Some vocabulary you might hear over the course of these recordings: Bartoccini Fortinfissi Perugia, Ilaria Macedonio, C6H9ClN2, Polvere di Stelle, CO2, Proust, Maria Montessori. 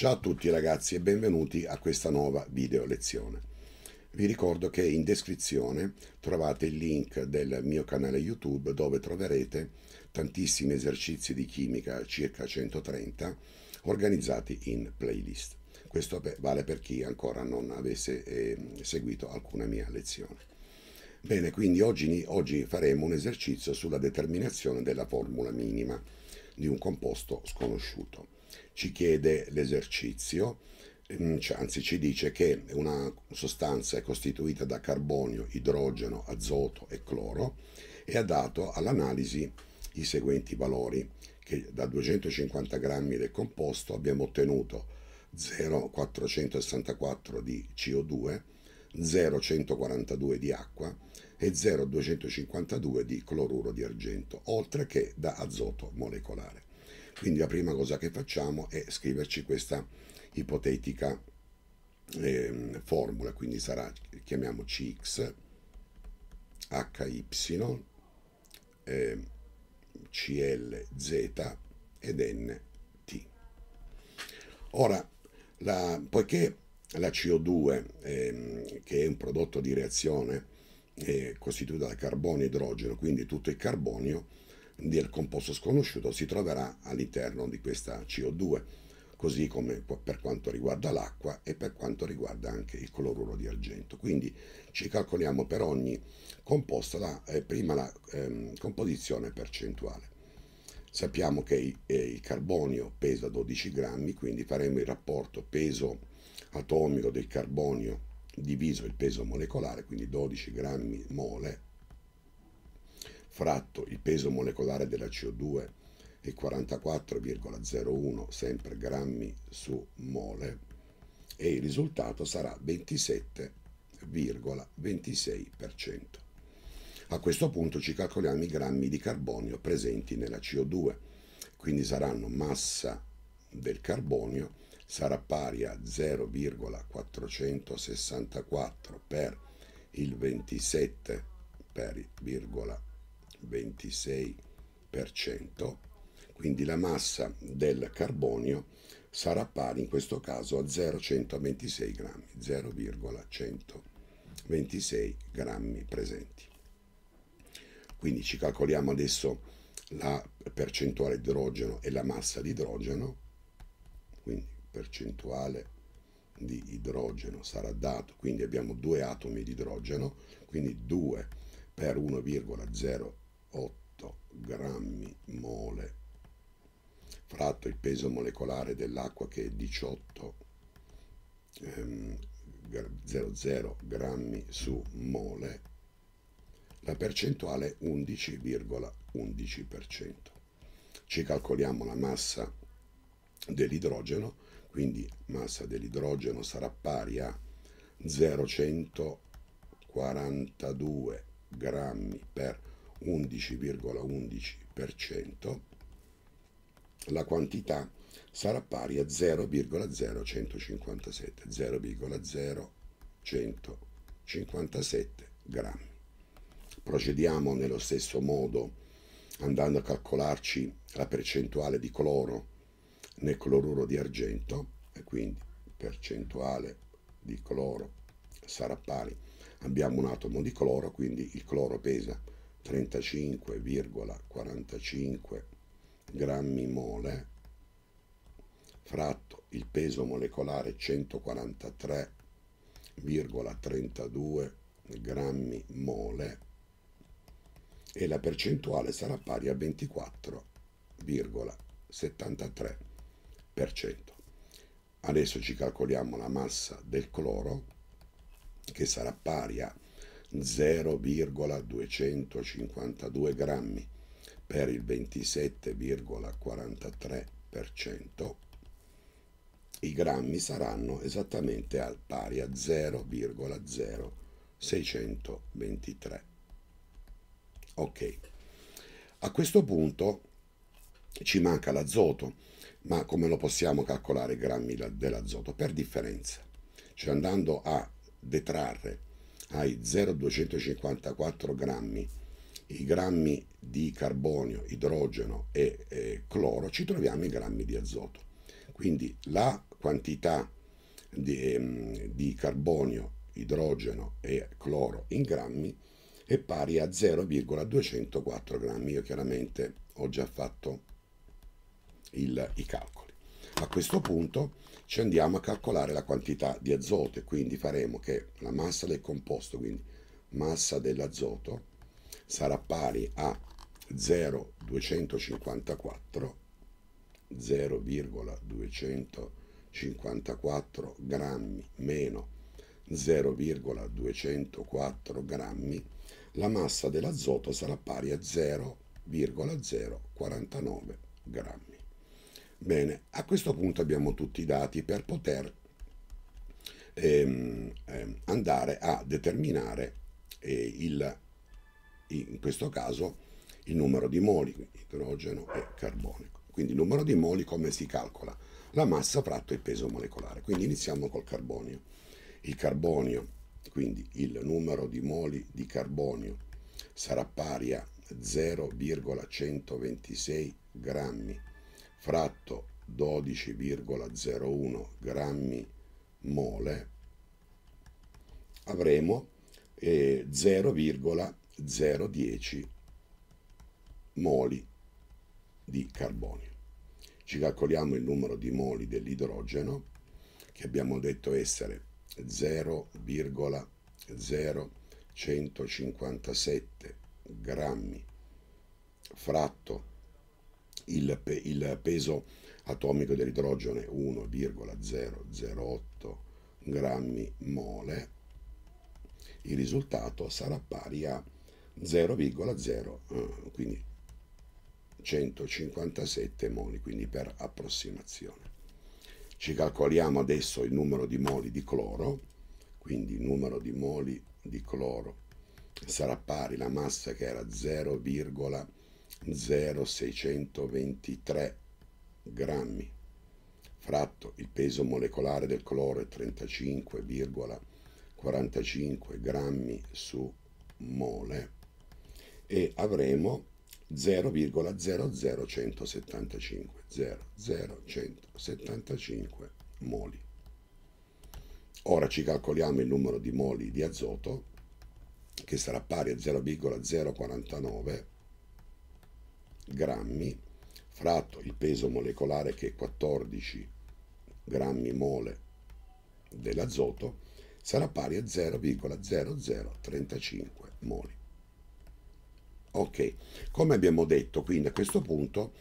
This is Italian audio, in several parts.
Ciao a tutti ragazzi e benvenuti a questa nuova video lezione. Vi ricordo che in descrizione trovate il link del mio canale YouTube dove troverete tantissimi esercizi di chimica, circa 130, organizzati in playlist. Questo vale per chi ancora non avesse seguito alcuna mia lezione. Bene, quindi oggi faremo un esercizio sulla determinazione della formula minima di un composto sconosciuto. Ci chiede l'esercizio, anzi ci dice che una sostanza è costituita da carbonio, idrogeno, azoto e cloro e ha dato all'analisi i seguenti valori, che da 250 grammi del composto abbiamo ottenuto 0,464 di CO2, 0,142 di acqua e 0,252 di cloruro di argento, oltre che da azoto molecolare. Quindi la prima cosa che facciamo è scriverci questa ipotetica formula, quindi sarà, chiamiamo Cx, HY, CLZ ed NT. Ora, poiché la CO2, che è un prodotto di reazione, è costituita da carbonio e idrogeno, quindi tutto il carbonio del composto sconosciuto si troverà all'interno di questa CO2, così come per quanto riguarda l'acqua e per quanto riguarda anche il cloruro di argento. Quindi ci calcoliamo per ogni composto prima la composizione percentuale. Sappiamo che il carbonio pesa 12 grammi, quindi faremo il rapporto peso atomico del carbonio diviso il peso molecolare, quindi 12 grammi mole, fratto il peso molecolare della CO2 è 44,01 sempre grammi su mole e il risultato sarà 27,26%. A questo punto ci calcoliamo i grammi di carbonio presenti nella CO2, quindi saranno massa del carbonio sarà pari a 0,464 per il 27,26%, quindi la massa del carbonio sarà pari in questo caso a 0,126 grammi, 0,126 grammi presenti. Quindi ci calcoliamo adesso la percentuale di idrogeno e la massa di idrogeno, quindi percentuale di idrogeno sarà dato, quindi abbiamo due atomi di idrogeno, quindi 2 per 1,08 grammi mole fratto il peso molecolare dell'acqua che è 18,00 grammi su mole, la percentuale 11,11%. Ci calcoliamo la massa dell'idrogeno, quindi massa dell'idrogeno sarà pari a 0,142 grammi per 11,11%, la quantità sarà pari a 0,0157 grammi. Procediamo nello stesso modo andando a calcolarci la percentuale di cloro nel cloruro di argento, e quindi percentuale di cloro sarà pari, abbiamo un atomo di cloro, quindi il cloro pesa 35,45 grammi mole fratto il peso molecolare 143,32 grammi mole e la percentuale sarà pari a 24,73%. Adesso ci calcoliamo la massa del cloro, che sarà pari a 0,252 grammi per il 27,43%. I grammi saranno esattamente al pari a 0,0623. Ok, a questo punto ci manca l'azoto, ma come lo possiamo calcolare i grammi dell'azoto? Per differenza, cioè andando a detrarre ai 0,254 grammi i grammi di carbonio, idrogeno e cloro, ci troviamo i grammi di azoto. Quindi la quantità di carbonio, idrogeno e cloro in grammi è pari a 0,204 grammi. Io chiaramente ho già fatto i calcoli. A questo punto ci andiamo a calcolare la quantità di azoto e quindi faremo che la massa del composto, quindi massa dell'azoto, sarà pari a 0,254 grammi meno 0,204 grammi. La massa dell'azoto sarà pari a 0,049 grammi. Bene, a questo punto abbiamo tutti i dati per poter andare a determinare in questo caso il numero di moli, quindi idrogeno e carbonio. Quindi il numero di moli come si calcola? La massa fratto il peso molecolare. Quindi iniziamo col carbonio. Il carbonio, quindi il numero di moli di carbonio, sarà pari a 0,126 grammi fratto 12,01 grammi mole. Avremo 0,010 moli di carbonio. Ci calcoliamo il numero di moli dell'idrogeno, che abbiamo detto essere 0,0157 grammi fratto il peso atomico dell'idrogeno è 1,008 grammi mole. Il risultato sarà pari a 157 moli, quindi per approssimazione. Ci calcoliamo adesso il numero di moli di cloro, quindi il numero di moli di cloro sarà pari, la massa che era 0,0623 grammi fratto il peso molecolare del cloro è 35,45 grammi su mole, e avremo 0,00175 moli. Ora ci calcoliamo il numero di moli di azoto, che sarà pari a 0,049 grammi fratto il peso molecolare, che è 14 grammi mole dell'azoto, sarà pari a 0,0035 moli. Ok, come abbiamo detto, quindi a questo punto,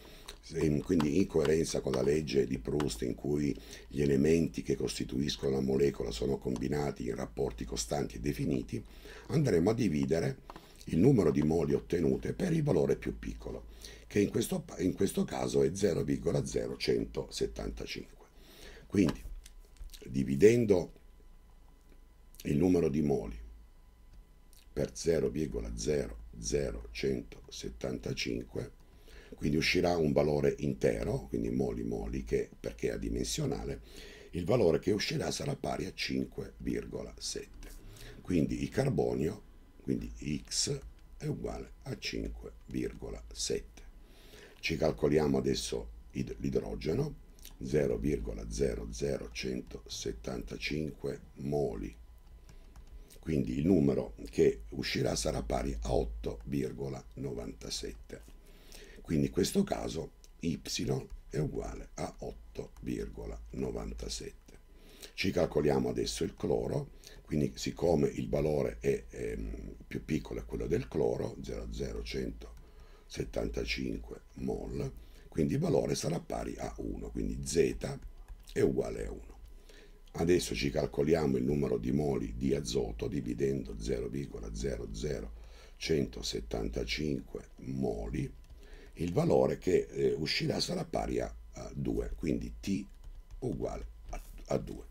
quindi in coerenza con la legge di Proust in cui gli elementi che costituiscono la molecola sono combinati in rapporti costanti e definiti, andremo a dividere il numero di moli ottenute per il valore più piccolo, che in questo caso è 0,0175. Quindi, dividendo il numero di moli per 0,0175, quindi uscirà un valore intero, quindi moli moli, che perché è adimensionale, il valore che uscirà sarà pari a 5,7. Quindi il carbonio, quindi X, è uguale a 5,7. Ci calcoliamo adesso l'idrogeno, 0,00175 moli. Quindi il numero che uscirà sarà pari a 8,97. Quindi in questo caso Y è uguale a 8,97. Ci calcoliamo adesso il cloro, quindi siccome il valore è più piccolo è quello del cloro, 0,175 mol, quindi il valore sarà pari a 1, quindi Z è uguale a 1. Adesso ci calcoliamo il numero di moli di azoto dividendo 0,00175 moli. Il valore che uscirà sarà pari a 2, quindi T uguale a 2.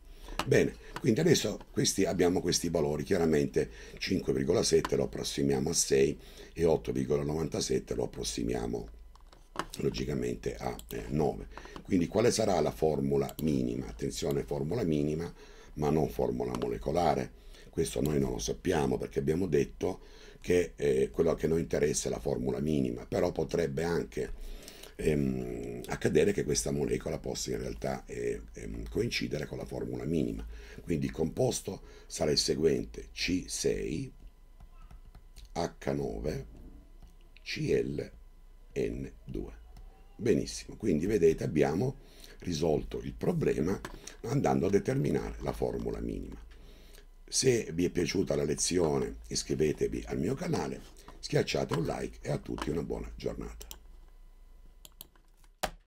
Bene, quindi adesso abbiamo questi valori, chiaramente 5,7 lo approssimiamo a 6 e 8,97 lo approssimiamo logicamente a 9. Quindi quale sarà la formula minima? Attenzione, formula minima ma non formula molecolare, questo noi non lo sappiamo perché abbiamo detto che quello che noi interessa è la formula minima, però potrebbe anche accadere che questa molecola possa in realtà coincidere con la formula minima. Quindi il composto sarà il seguente: C6H9ClN2. Benissimo, quindi vedete abbiamo risolto il problema andando a determinare la formula minima. Se vi è piaciuta la lezione, iscrivetevi al mio canale, schiacciate un like e a tutti una buona giornata.